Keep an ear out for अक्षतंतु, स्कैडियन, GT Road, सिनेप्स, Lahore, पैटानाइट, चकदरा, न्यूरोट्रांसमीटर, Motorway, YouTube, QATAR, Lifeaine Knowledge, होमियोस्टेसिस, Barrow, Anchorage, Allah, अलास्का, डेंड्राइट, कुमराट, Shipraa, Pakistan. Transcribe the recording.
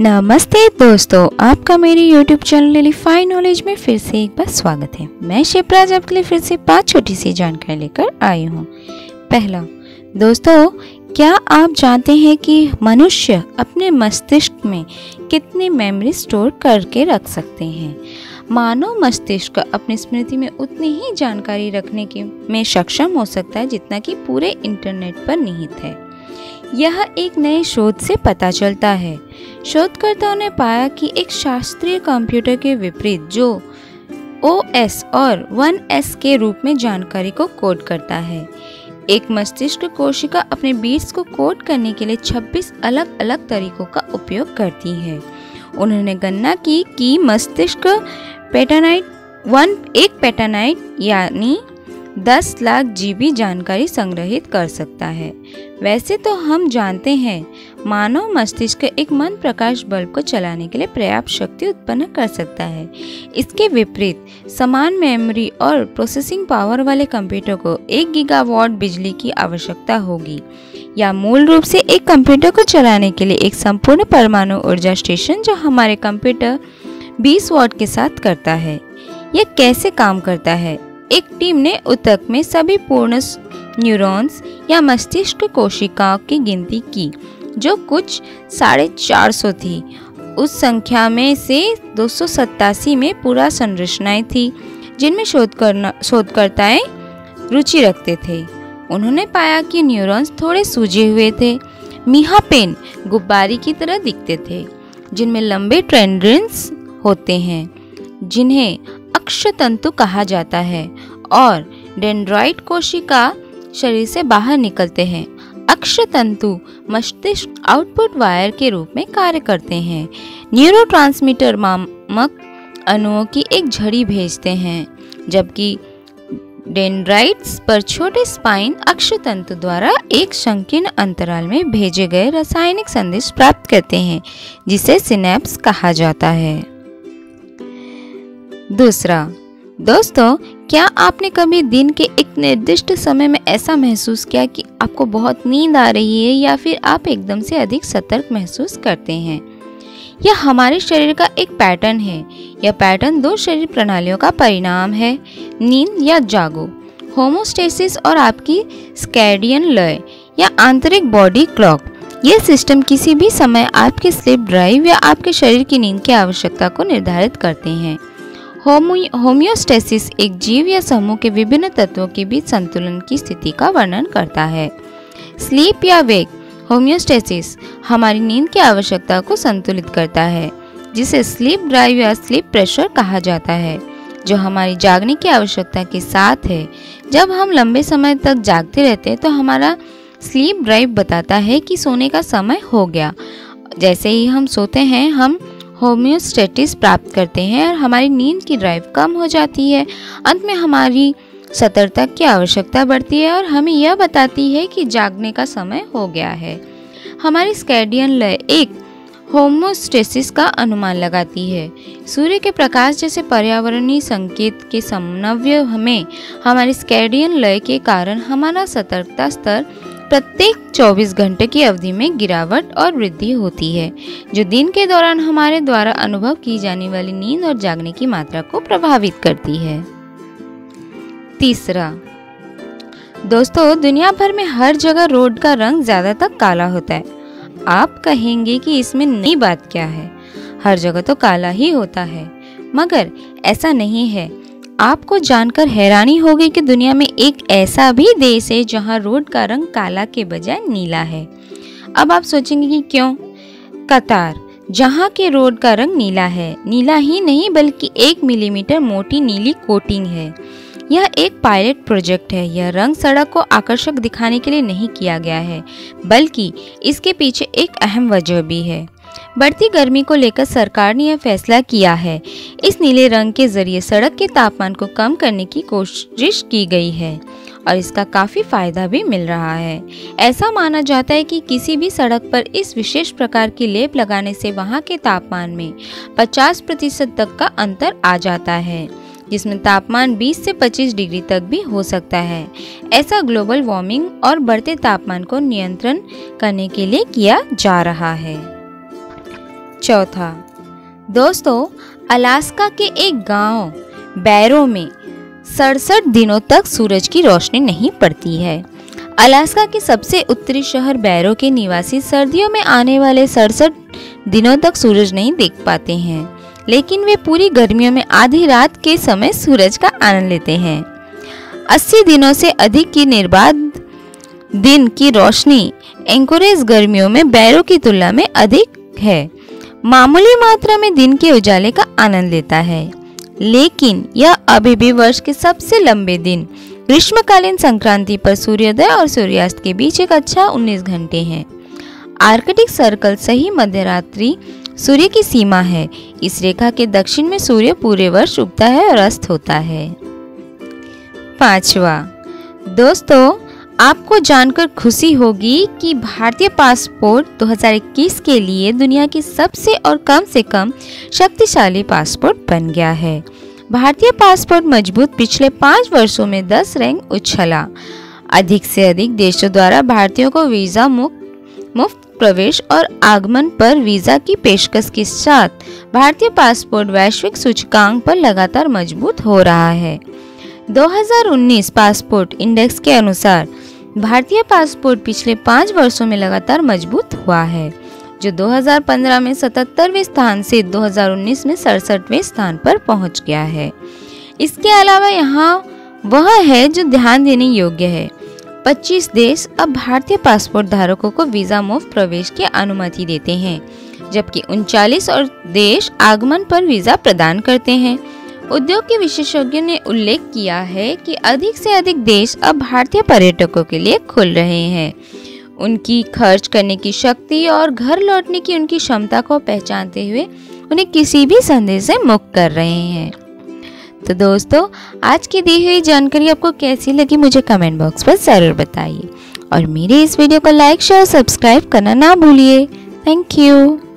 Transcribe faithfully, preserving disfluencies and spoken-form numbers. नमस्ते दोस्तों, आपका मेरी YouTube चैनल लिफाइन नॉलेज में फिर से एक बार स्वागत है। मैं शिप्रा आपके लिए फिर से पांच छोटी सी जानकारी लेकर आई हूँ। पहला दोस्तों, क्या आप जानते हैं कि मनुष्य अपने मस्तिष्क में कितनी मेमोरी स्टोर करके रख सकते हैं? मानव मस्तिष्क अपनी स्मृति में उतनी ही जानकारी रखने की में सक्षम हो सकता है जितना कि पूरे इंटरनेट पर निहित है। यह एक नए शोध से पता चलता है। शोधकर्ताओं ने पाया कि एक शास्त्रीय कंप्यूटर के विपरीत जो ओ एस और वन एस के रूप में जानकारी को कोड करता है, एक मस्तिष्क कोशिका अपने बीट्स को कोड करने के लिए छब्बीस अलग अलग तरीकों का उपयोग करती है। उन्होंने गणना की कि मस्तिष्क पैटानाइट वन एक पैटानाइट यानी दस लाख जीबी जानकारी संग्रहित कर सकता है। वैसे तो हम जानते हैं मानव मस्तिष्क एक मंद प्रकाश बल्ब को चलाने के लिए पर्याप्त शक्ति उत्पन्न कर सकता है। इसके विपरीत समान मेमोरी और प्रोसेसिंग पावर वाले कंप्यूटर को एक गीगावाट बिजली की आवश्यकता होगी, या मूल रूप से एक कंप्यूटर को चलाने के लिए एक संपूर्ण परमाणु ऊर्जा स्टेशन जो हमारे कंप्यूटर बीस वाट के साथ करता है। यह कैसे काम करता है? एक टीम ने ऊतक में सभी पूर्ण न्यूरॉन्स या मस्तिष्क कोशिकाओं की गिनती की, जो कुछ साढ़े चार सौ थी। उस संख्या में से दो सौ सत्तासी में पूरा संरचनाएं थी जिनमें शोध करना शोधकर्ताएं रुचि रखते थे। उन्होंने पाया कि न्यूरॉन्स थोड़े सूजे हुए थे, मीहा पेन गुब्बारी की तरह दिखते थे, जिनमें लंबे टेंड्रिल्स होते हैं जिन्हें अक्षतंतु कहा जाता है, और डेंड्राइट कोशिका शरीर से बाहर निकलते हैं। अक्षतंतु मस्तिष्क आउटपुट वायर के रूप में कार्य करते हैं। न्यूरोट्रांसमीटर नामक अणुओं की एक झड़ी भेजते हैं, जबकि डेंड्राइट्स पर छोटे स्पाइन अक्षतंतु द्वारा एक संकीर्ण अंतराल में भेजे गए रासायनिक संदेश प्राप्त करते हैं, जिसे सिनेप्स कहा जाता है। दूसरा दोस्तों, क्या आपने कभी दिन के एक निर्दिष्ट समय में ऐसा महसूस किया कि आपको बहुत नींद आ रही है, या फिर आप एकदम से अधिक सतर्क महसूस करते हैं? यह हमारे शरीर का एक पैटर्न है। यह पैटर्न दो शरीर प्रणालियों का परिणाम है, नींद या जागो होमोस्टेसिस और आपकी स्कैडियन लय या आंतरिक बॉडी क्लॉक। यह सिस्टम किसी भी समय आपके स्लीप ड्राइव या आपके शरीर की नींद की आवश्यकता को निर्धारित करते हैं। होमियोस्टेसिस एक जीव या समूह के विभिन्न तत्वों के बीच संतुलन की स्थिति का वर्णन करता है। स्लीप या वेक होमियोस्टेसिस हमारी नींद की आवश्यकता को संतुलित करता है, जिसे स्लीप ड्राइव या स्लीप प्रेशर कहा जाता है, जो हमारी जागने की आवश्यकता के साथ है। जब हम लंबे समय तक जागते रहते हैं तो हमारा स्लीप ड्राइव बताता है कि सोने का समय हो गया। जैसे ही हम सोते हैं हम होम्योस्टेटिस प्राप्त करते हैं और हमारी नींद की ड्राइव कम हो जाती है। अंत में हमारी सतर्कता की आवश्यकता बढ़ती है और हमें यह बताती है कि जागने का समय हो गया है। हमारी स्कैडियन लय एक होमोस्टेसिस का अनुमान लगाती है। सूर्य के प्रकाश जैसे पर्यावरणीय संकेत के समन्वय हमें हमारी स्कैडियन लय के कारण हमारा सतर्कता स्तर प्रत्येक चौबीस घंटे की अवधि में गिरावट और वृद्धि होती है, जो दिन के दौरान हमारे द्वारा अनुभव की जाने वाली नींद और जागने की मात्रा को प्रभावित करती है। तीसरा दोस्तों, दुनिया भर में हर जगह रोड का रंग ज्यादातर काला होता है। आप कहेंगे कि इसमें नई बात क्या है, हर जगह तो काला ही होता है, मगर ऐसा नहीं है। आपको जानकर हैरानी होगी कि दुनिया में एक ऐसा भी देश है जहां रोड का रंग काला के बजाय नीला है। अब आप सोचेंगे कि क्यों? कतार, जहां के रोड का रंग नीला है, नीला ही नहीं बल्कि एक मिलीमीटर मोटी नीली कोटिंग है। यह एक पायलट प्रोजेक्ट है। यह रंग सड़क को आकर्षक दिखाने के लिए नहीं किया गया है, बल्कि इसके पीछे एक अहम वजह भी है। बढ़ती गर्मी को लेकर सरकार ने यह फैसला किया है। इस नीले रंग के जरिए सड़क के तापमान को कम करने की कोशिश की गई है और इसका काफी फायदा भी मिल रहा है। ऐसा माना जाता है कि किसी भी सड़क पर इस विशेष प्रकार की लेप लगाने से वहां के तापमान में पचास प्रतिशत तक का अंतर आ जाता है, जिसमें तापमान बीस से पच्चीस डिग्री तक भी हो सकता है। ऐसा ग्लोबल वार्मिंग और बढ़ते तापमान को नियंत्रण करने के लिए किया जा रहा है। चौथा। दोस्तों, अलास्का के एक गांव बैरो में सड़सठ दिनों तक सूरज की रोशनी नहीं पड़ती है। अलास्का के सबसे उत्तरी शहर बैरो के निवासी सर्दियों में आने वाले सड़सठ दिनों तक सूरज नहीं देख पाते हैं, लेकिन वे पूरी गर्मियों में आधी रात के समय सूरज का आनंद लेते हैं। अस्सी दिनों से अधिक की निर्बाध दिन की रोशनी एंकोरेज गर्मियों में बैरो की तुलना में अधिक है। मामूली मात्रा में दिन के उजाले का आनंद लेता है, लेकिन यह अभी भी वर्ष के सबसे लंबे दिन ग्रीष्मकालीन संक्रांति पर सूर्योदय और सूर्यास्त के बीच एक अच्छा उन्नीस घंटे हैं। आर्कटिक सर्कल सही मध्यरात्रि सूर्य की सीमा है। इस रेखा के दक्षिण में सूर्य पूरे वर्ष उगता है और अस्त होता है। पांचवा। दोस्तों, आपको जानकर खुशी होगी कि भारतीय पासपोर्ट दो हज़ार इक्कीस के लिए दुनिया की सबसे और कम से कम शक्तिशाली पासपोर्ट बन गया है। भारतीय पासपोर्ट मजबूत पिछले पाँच वर्षों में दस रैंक उछला। अधिक से अधिक देशों द्वारा भारतीयों को वीज़ा मुक्त मुफ्त प्रवेश और आगमन पर वीज़ा की पेशकश के साथ भारतीय पासपोर्ट वैश्विक सूचकांक पर लगातार मजबूत हो रहा है। दो हज़ार उन्नीस पासपोर्ट इंडेक्स के अनुसार भारतीय पासपोर्ट पिछले पाँच वर्षों में लगातार मजबूत हुआ है, जो दो हज़ार पंद्रह में सतहत्तरवें स्थान से दो हज़ार उन्नीस में सड़सठवें स्थान पर पहुंच गया है। इसके अलावा यहाँ वह है जो ध्यान देने योग्य है। पच्चीस देश अब भारतीय पासपोर्ट धारकों को वीज़ा मुफ्त प्रवेश की अनुमति देते हैं, जबकि उनचालीस और देश आगमन पर वीज़ा प्रदान करते हैं। उद्योग के विशेषज्ञों ने उल्लेख किया है कि अधिक से अधिक देश अब भारतीय पर्यटकों के लिए खुल रहे हैं। उनकी खर्च करने की शक्ति और घर लौटने की उनकी क्षमता को पहचानते हुए उन्हें किसी भी संदेह से मुक्त कर रहे हैं। तो दोस्तों, आज की दी हुई जानकारी आपको कैसी लगी मुझे कमेंट बॉक्स पर ज़रूर बताइए और मेरे इस वीडियो को लाइक शेयर सब्सक्राइब करना ना भूलिए। Thank you.